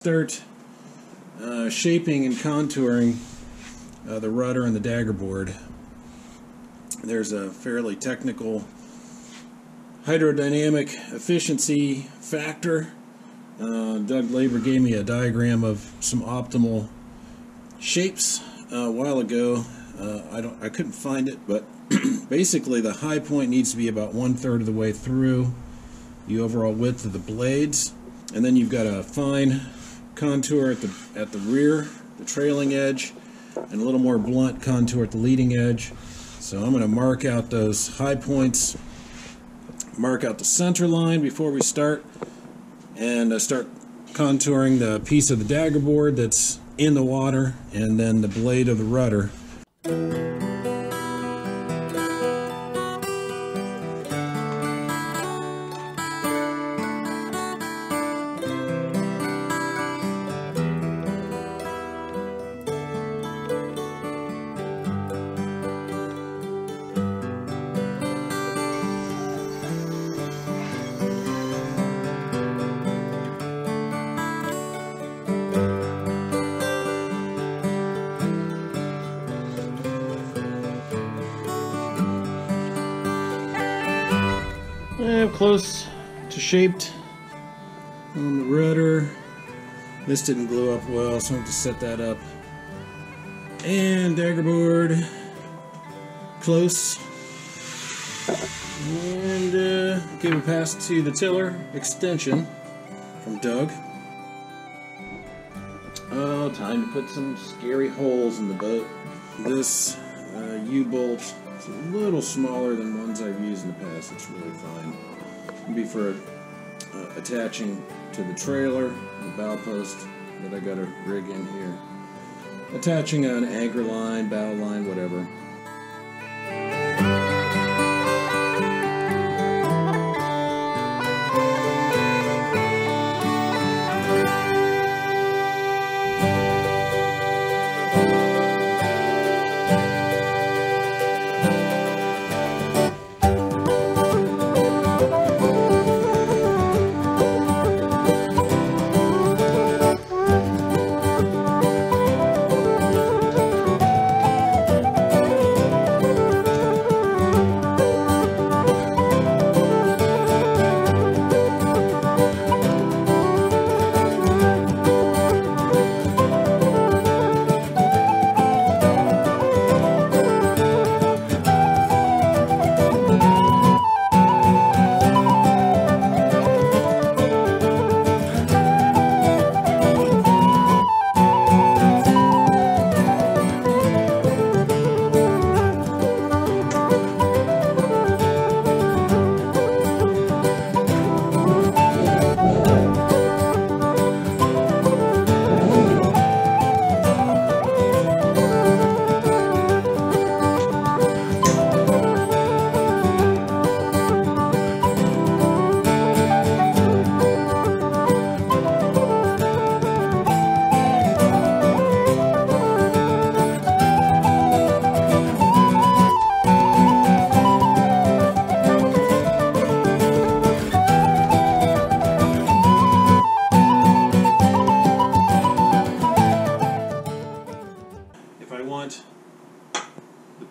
Start shaping and contouring the rudder and the dagger board. There's a fairly technical hydrodynamic efficiency factor. Doug Labor gave me a diagram of some optimal shapes a while ago. I couldn't find it, but basically the high point needs to be about 1/3 of the way through the overall width of the blades, and then you've got a fine contour at the rear, the trailing edge, and a little more blunt contour at the leading edge. So I'm going to mark out those high points, mark out the center line before we start, and start contouring the piece of the dagger board that's in the water and then the blade of the rudder. I'm close to shaped on the rudder. This didn't glue up well, so I have to set that up. And dagger board, close. And give a pass to the tiller extension from Doug. Oh, time to put some scary holes in the boat. This U-bolt, it's a little smaller than ones I've used in the past. It's really fine. It'd be for attaching to the trailer, the bow post that I gotta rig in here. Attaching an anchor line, bow line, whatever.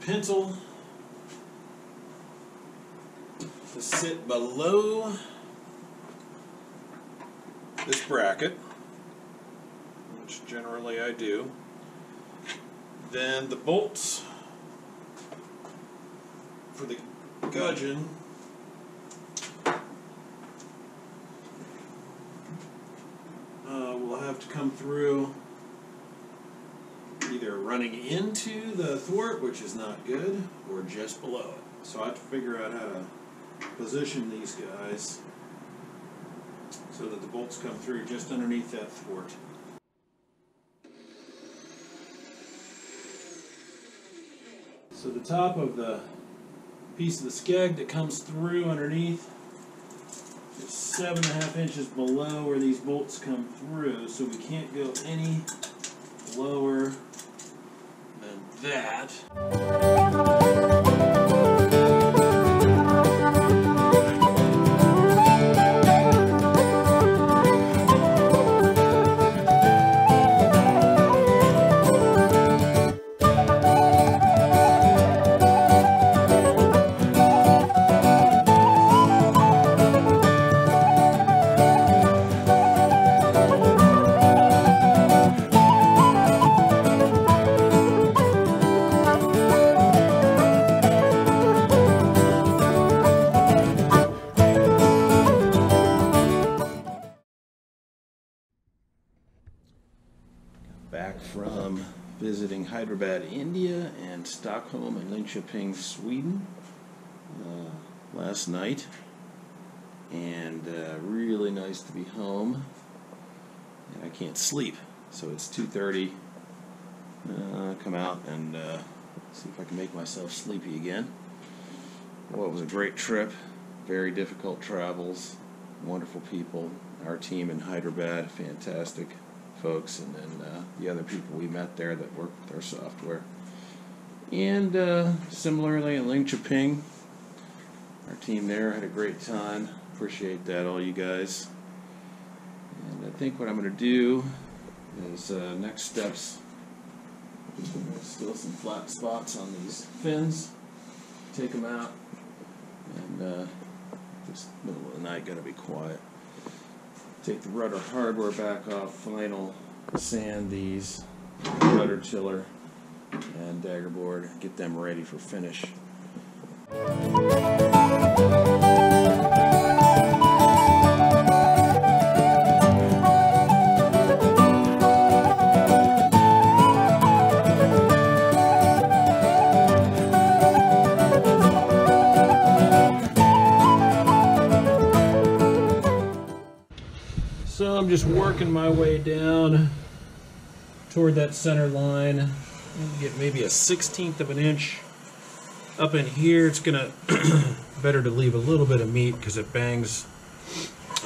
Pencil to sit below this bracket, which generally I do. Then the bolts for the gudgeon will have to come through either running into the thwart, which is not good, or just below it. So I have to figure out how to position these guys so that the bolts come through just underneath that thwart. So the top of the piece of the skeg that comes through underneath is 7.5 inches below where these bolts come through, so we can't go any lower than that. back from visiting Hyderabad, India, and Stockholm and Linköping, Sweden last night, and really nice to be home. And I can't sleep, so it's 2:30. Come out and see if I can make myself sleepy again. Well, it was a great trip, very difficult travels, wonderful people. Our team in Hyderabad, fantastic folks, and then the other people we met there that work with our software. And similarly in Linköping, our team there had a great time. Appreciate that, all you guys. And I think what I'm going to do is next steps. There's still some flat spots on these fins. Take them out, and just middle of the night, gotta be quiet. Take the rudder hardware back off, final sand these, rudder tiller, and dagger board, get them ready for finish. So I'm just working my way down toward that center line. I'm get maybe a 1/16 of an inch up in here. It's gonna better to leave a little bit of meat because it bangs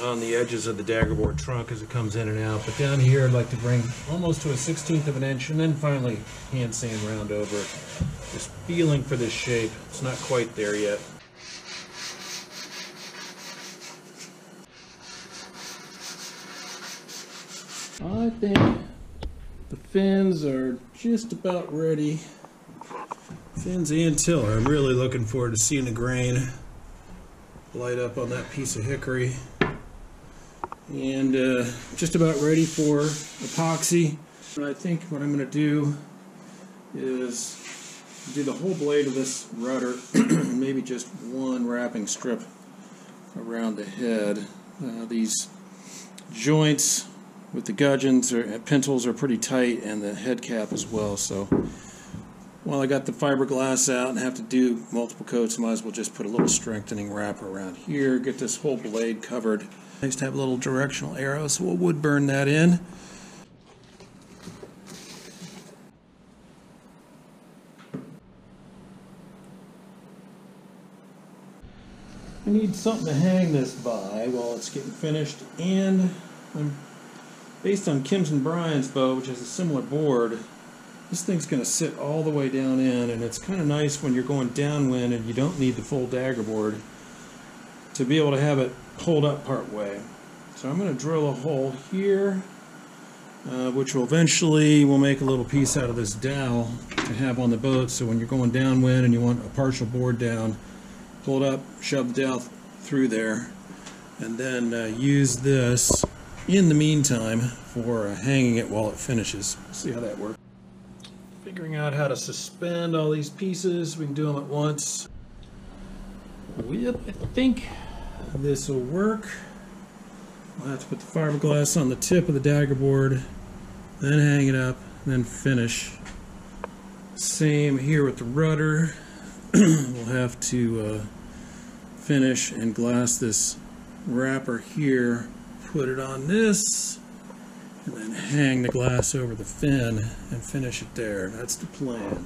on the edges of the daggerboard trunk as it comes in and out. But down here, I'd like to bring almost to a 1/16 of an inch, and then finally hand sand round over. Just feeling for this shape. It's not quite there yet. I think the fins are just about ready. Fins and tiller. I'm really looking forward to seeing the grain light up on that piece of hickory. And just about ready for epoxy. And I think what I'm going to do is do the whole blade of this rudder and maybe just one wrapping strip around the head. These joints with the gudgeons or pintles are pretty tight, and the head cap as well, so while I got the fiberglass out and have to do multiple coats, might as well just put a little strengthening wrap around here, get this whole blade covered. Nice to have a little directional arrow, so we'll wood burn that in. I need something to hang this by while it's getting finished, and I'm based on Kim's and Brian's bow, which is a similar board, this thing's going to sit all the way down in, and it's kind of nice when you're going downwind and you don't need the full dagger board to be able to have it pulled up part way. So I'm going to drill a hole here, which will eventually we'll make a little piece out of this dowel to have on the boat. So when you're going downwind and you want a partial board down, pull it up, shove the dowel through there, and then use this in the meantime for hanging it while it finishes. See how that works. Figuring out how to suspend all these pieces. We can do them at once. Yep, I think this will work. I'll have to put the fiberglass on the tip of the dagger board, then hang it up, then finish. Same here with the rudder. We'll have to finish and glass this wrapper here, put it on this, and then hang the glass over the fin and finish it there. That's the plan.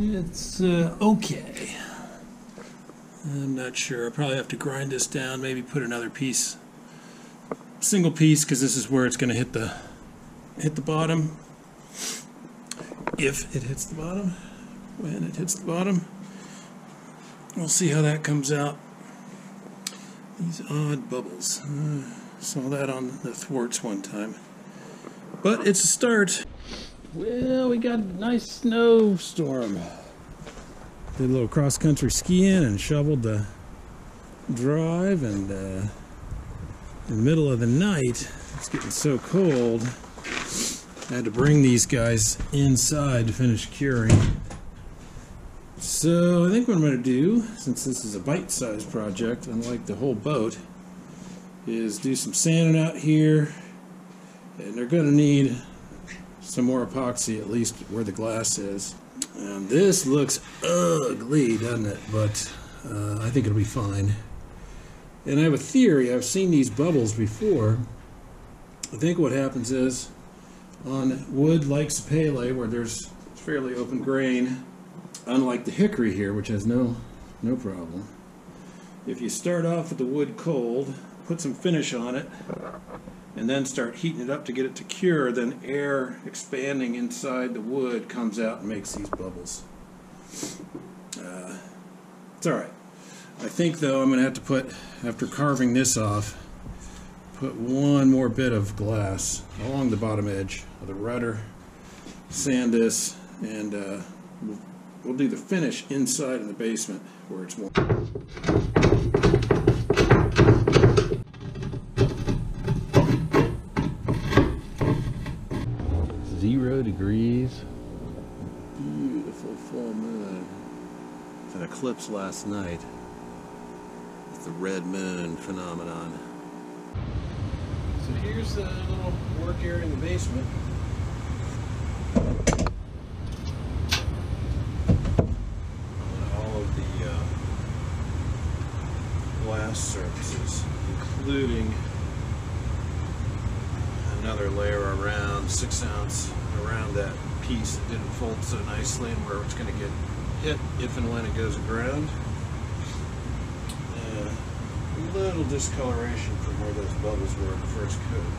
It's okay. I'm not sure. I probably have to grind this down, maybe put another piece, single piece, because this is where it's going to hit the bottom. If it hits the bottom, when it hits the bottom, we'll see how that comes out. These odd bubbles. Saw that on the thwarts one time. But it's a start. Well, we got a nice snowstorm. Did a little cross-country skiing and shoveled the drive, and in the middle of the night, it's getting so cold, I had to bring these guys inside to finish curing. So I think what I'm going to do, since this is a bite-sized project, unlike the whole boat, is do some sanding out here, and they're going to need some more epoxy, at least where the glass is. And this looks ugly, doesn't it? But I think it'll be fine. And I have a theory. I've seen these bubbles before. I think what happens is on wood like Sapele, where there's fairly open grain, unlike the hickory here, which has no problem, if you start off with the wood cold, put some finish on it, and then start heating it up to get it to cure, then air expanding inside the wood comes out and makes these bubbles. It's alright. I think though I'm going to have to put, after carving this off, put one more bit of glass along the bottom edge of the rudder, sand this, and we'll do the finish inside in the basement where it's warm. Degrees. Beautiful full moon. It's an eclipse last night. It's the red moon phenomenon. So here's the little work area in the basement. And all of the glass surfaces, including another layer around 6 ounce, around that piece that didn't fold so nicely and where it's going to get hit if and when it goes aground. A little discoloration from where those bubbles were in the first coat,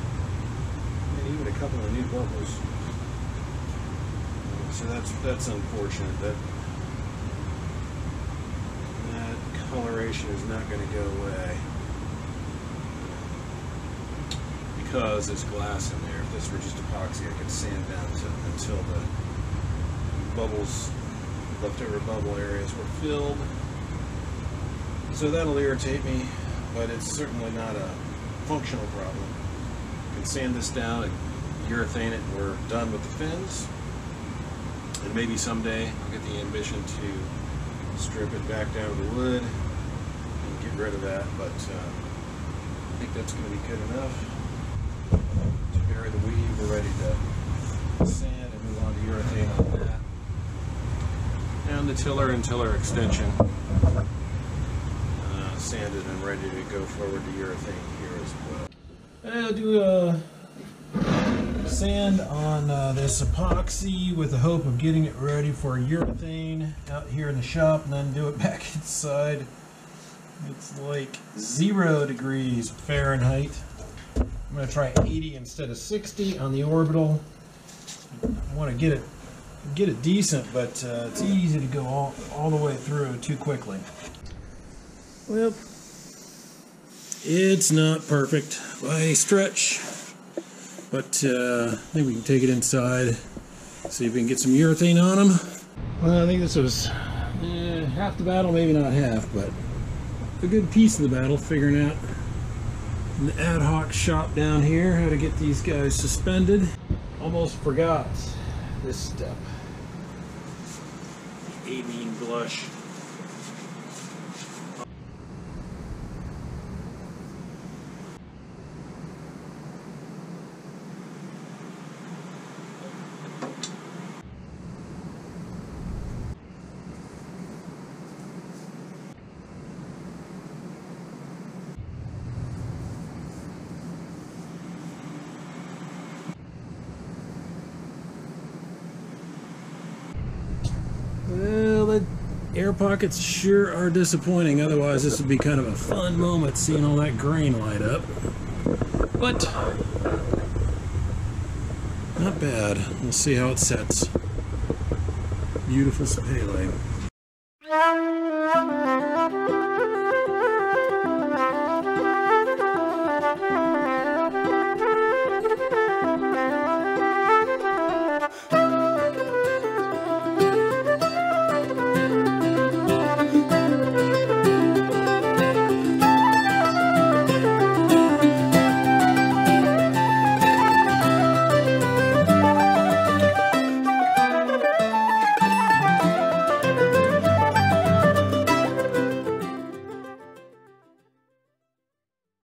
and even a couple of new bubbles. So that's unfortunate. That coloration is not going to go away because there's glass in there. If this were just epoxy, I could sand down until the bubbles, leftover bubble areas were filled. So that'll irritate me, but it's certainly not a functional problem. I can sand this down and urethane it, and we're done with the fins. And maybe someday I'll get the ambition to strip it back down to the wood and get rid of that, but I think that's going to be good enough. The weave, we're ready to sand and move on to urethane on that. And the tiller and tiller extension sanded and ready to go forward to urethane here as well. And I'll do a sand on this epoxy with the hope of getting it ready for urethane out here in the shop, and then do it back inside. It's like 0 degrees Fahrenheit. I'm going to try 80 instead of 60 on the orbital. I want to get it decent, but it's easy to go all the way through too quickly. Well, it's not perfect by a stretch, but I think we can take it inside, see if we can get some urethane on them. Well, I think this was half the battle, maybe not half, but a good piece of the battle, figuring out an ad hoc shop down here how to get these guys suspended. Almost forgot this step. The amine blush. Air pockets sure are disappointing, otherwise this would be kind of a fun moment seeing all that grain light up. But not bad. We'll see how it sets. Beautiful Sapele.